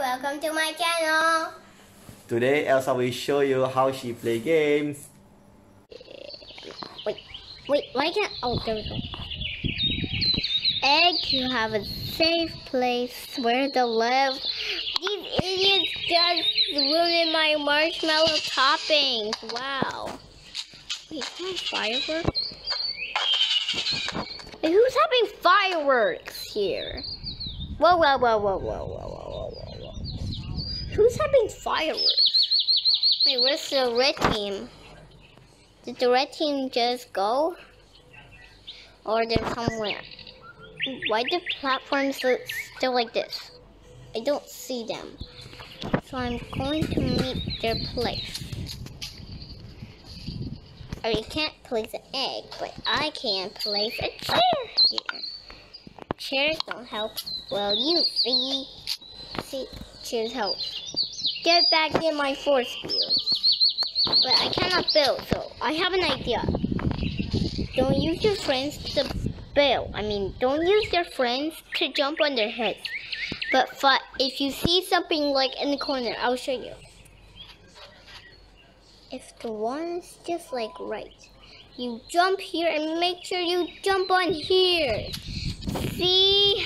welcome to my channel. Today Elsa will show you how she plays games. Wait, why can't... Oh, there we go. Egg, you have a safe place where to live. These idiots just ruined my marshmallow toppings. Wow. Wait, can I fireworks? Hey, who's having fireworks here? Whoa. Who's having fireworks? Wait, where's the red team? Did the red team just go? Or they're somewhere? Why do platforms look still like this? I don't see them. So I'm going to make their place. I mean, you can't place an egg, but I can place a chair here. Chairs don't help. Well, you see. See, chairs help. Get back in my force field. But I cannot build, so I have an idea. Don't use your friends to build. I mean, don't use your friends to jump on their heads. But if you see something like in the corner, I'll show you. If the one's just like right, you jump here and make sure you jump on here. See,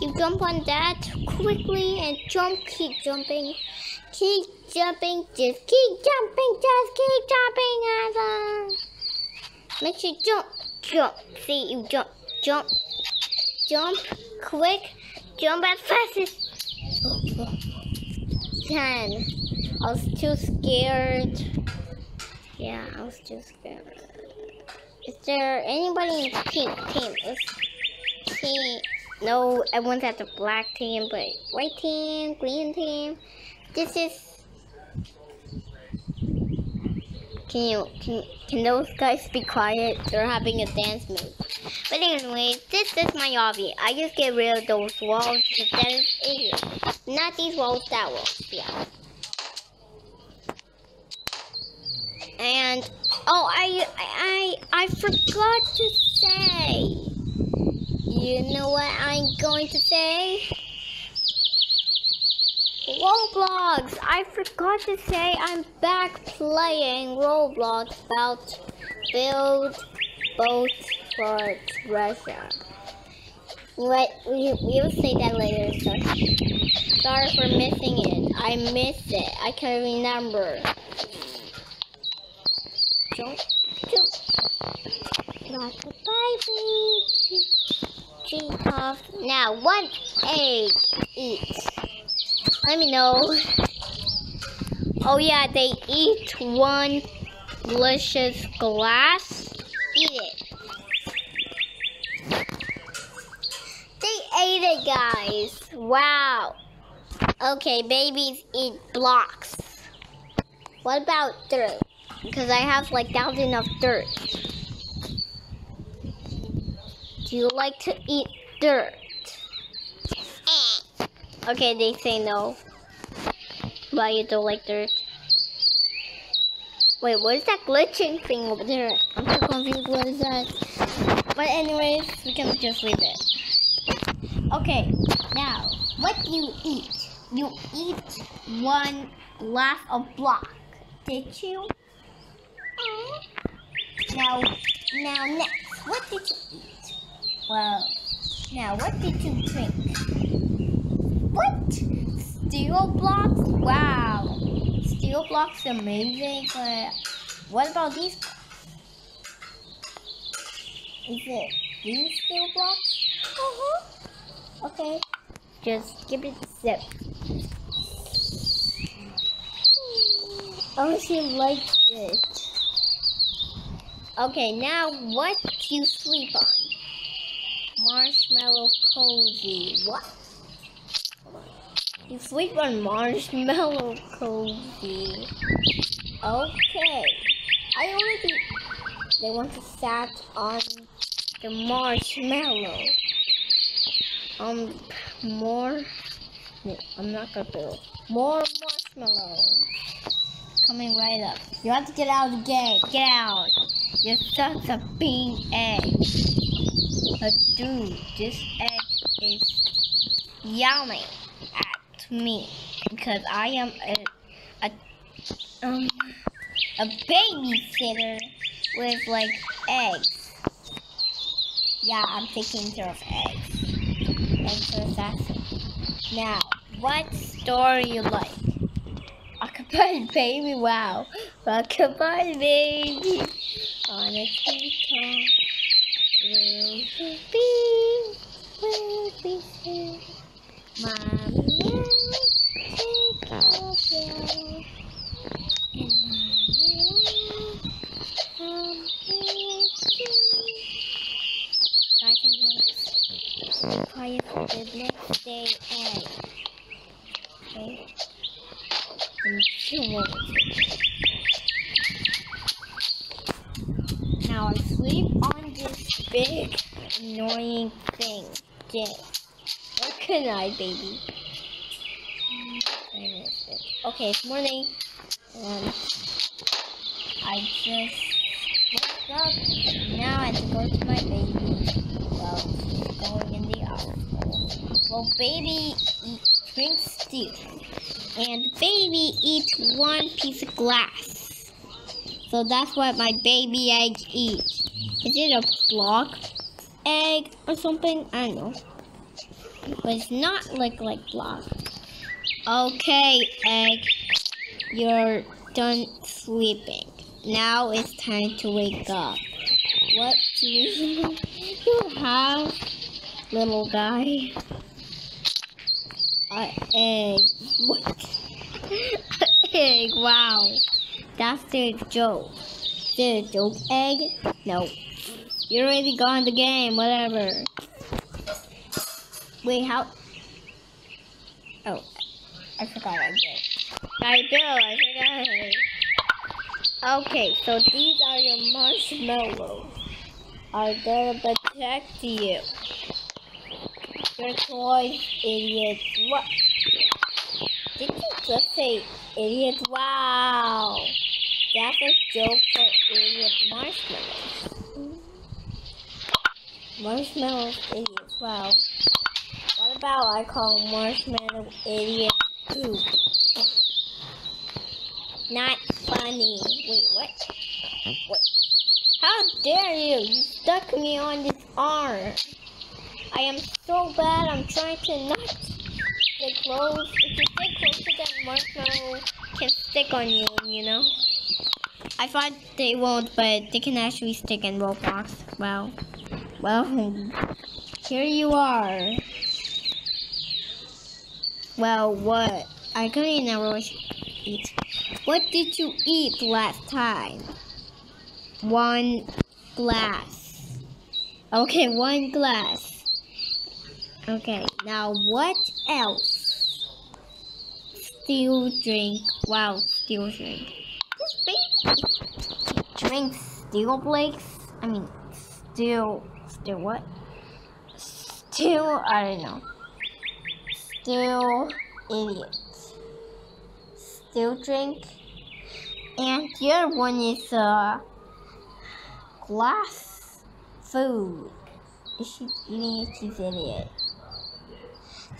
you jump on that quickly and jump, keep jumping, just keep jumping, Elsa. Make sure you jump, see, you jump, quick, jump as fast as you can. I was too scared. Yeah, I was too scared. Is there anybody in the pink team? No, everyone's at the black team, but white team, green team. This is. Can those guys be quiet? They're having a dance move. But anyway, this is my hobby. I just get rid of those walls because that is idiot. Not these walls, that wall. Yeah. And oh, I forgot to say. You know what I'm going to say? Roblox! I forgot to say I'm back playing Roblox about Build Boats for Resort. What? We'll say that later. Sorry for missing it. I missed it. I can't remember. Now, one egg each. Let me know. Oh yeah, they eat one delicious glass. Eat it. They ate it, guys. Wow. Okay, babies eat blocks. What about dirt? Because I have like thousands of dirt. Do you like to eat dirt? Okay, they say no. Why you don't like dirt? Wait, what is that glitching thing over there? I'm so confused. What is that? But anyways, we can just leave it. Okay, now what do you eat? You eat one glass of block. Did you? Now next, what did you eat? Well, now what did you drink? What? Steel blocks? Wow. Steel blocks are amazing, but what about these? Is it these steel blocks? Uh-huh. Okay. Just give it a sip. Oh, she likes it. Okay, now what do you sleep on? Marshmallow cozy. What? You sleep on marshmallow cozy. Okay. I already... They want to sat on the marshmallow. More... No, I'm not gonna build. More marshmallow. Coming right up. You have to get out of the game. Get out. You're such a bean egg. But dude, this egg is yummy. me because I am a babysitter with like eggs. Yeah, I'm taking care of eggs. And so that's it. Now, what story you like? Occupied baby, wow. Occupied baby on a teacup. Will be soon. Mommy, take over. And mommy, come here soon. Garden works. Quiet for the next day and... Okay. And 2 minutes. Now I sleep on this big annoying thing. This. Where can I, baby? Okay, it's morning. I just woke up. Now I have to go to my baby. Well, she's going in the hospital. Well, baby drinks stew. And baby eats one piece of glass. So that's what my baby egg eats. Is it a block egg or something? I don't know. But it's not like block. Okay, egg. You're done sleeping. Now it's time to wake up. What do you have, little guy? An egg. What? An egg, wow. That's the joke. The joke egg? No. You're already gone the game, whatever. Wait, how? Oh, I forgot I did. I forgot. Okay, so these are your marshmallows. Are they to protect you? Your toys, idiots. What? Did you just say idiot? Wow. That's a joke for idiot marshmallows. Marshmallows, idiots. Wow. What about I call marshmallow idiot poop? Not funny. Wait, what? What? How dare you? You stuck me on this arm. I am so bad. I'm trying to not stay close. If you stay close to that, marshmallow can stick on you, you know? I thought they won't, but they can actually stick in Roblox. Wow. Well, here you are. Well, what? I couldn't never eat. What did you eat last time? One glass. Okay, one glass. Okay, now what else? Still drink. Wow, still drink. This baby drinks steel flakes? I mean, still what? Still, I don't know. Still idiots. Still drink. And your one is glass food. Is she eating it? She's an idiot.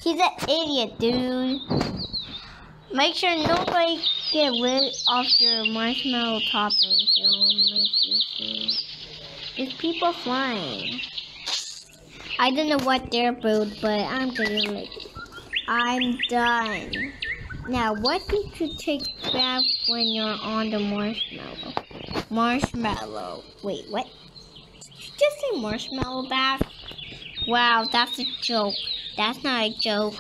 She's an idiot, dude. Make sure nobody get rid of your marshmallow toppings. There's people flying. I don't know what they're brewed, but I'm gonna like. I'm done. Now, what did you take back when you're on the marshmallow? Marshmallow. Wait, what? Did you just say marshmallow bath? Wow, that's a joke. That's not a joke.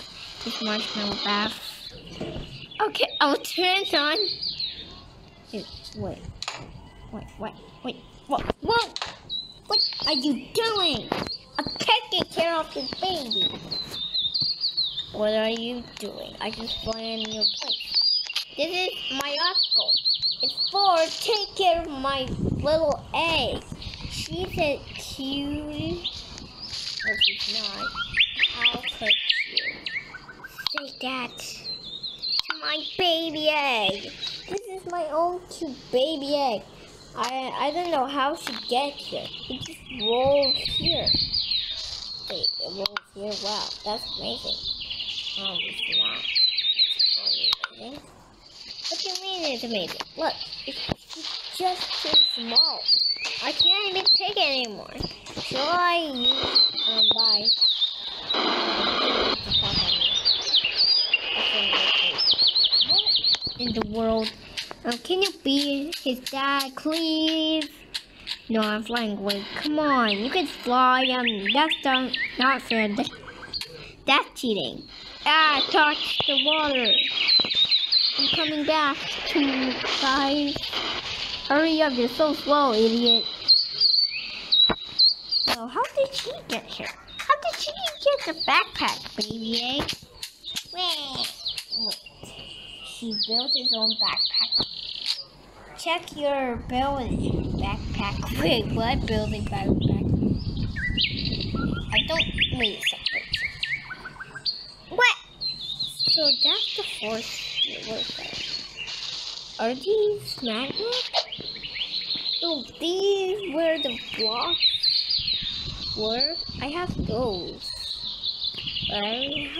It's marshmallow bath. Okay, I'll turn it on. Dude, wait. Wait. Whoa! What are you doing? I'm taking care of this baby. What are you doing? I just planned your place. This is my obstacle. It's for take care of my little egg. She's a cutie. Or she's not. How could you say that to my baby egg? This is my own cute baby egg. I don't know how she gets here. It just rolls here. Wait, it rolls here. Wow, that's amazing. No, it's not. amazing. What do you mean it's amazing? Look, it's just too small. I can't even take it anymore. So I use buy. What in the world? Can you be his dad, please? No, I'm flying away. Come on, you can fly. That's not fair. That's cheating. Ah, touch the water. I'm coming back to you guys. Hurry up, you're so slow, idiot. So how did she get here? How did she get the backpack, baby egg? Wait. She built his own backpack. Check your building backpack. Wait, what building backpack? I don't... Wait a second. What? So that's the fourth. Are these magnets? Oh, these were the blocks were? I have those. I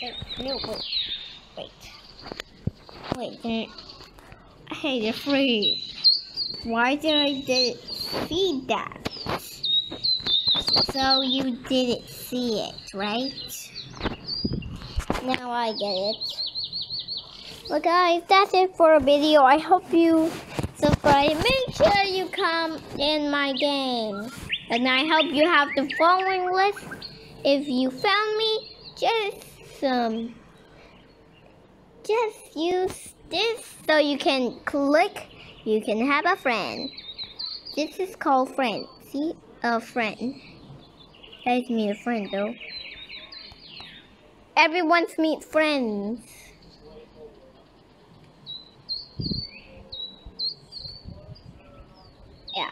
have those. No, wait. Wait, hey, they're free. Why did I didn't see that? So you didn't see it, right? Now I get it. Well guys, that's it for a video. I hope you subscribe. Make sure you come in my game. And I hope you have the following list. If you found me, just use this so you can click, you can have a friend. This is called friend. See? A friend. Let's meet a friend though. Everyone's meet friends. Yeah.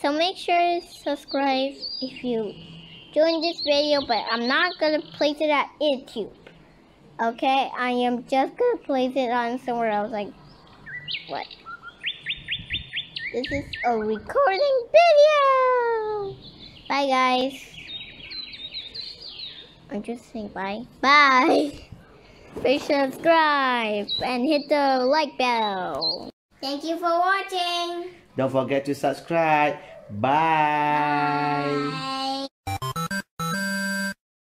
So make sure to subscribe if you join this video, but I'm not gonna place it at YouTube. Okay, I am just gonna place it on somewhere else, like, what? This is a recording video! Bye, guys. I'm just saying bye. Bye! Please subscribe and hit the like bell. Thank you for watching. Don't forget to subscribe. Bye! Bye.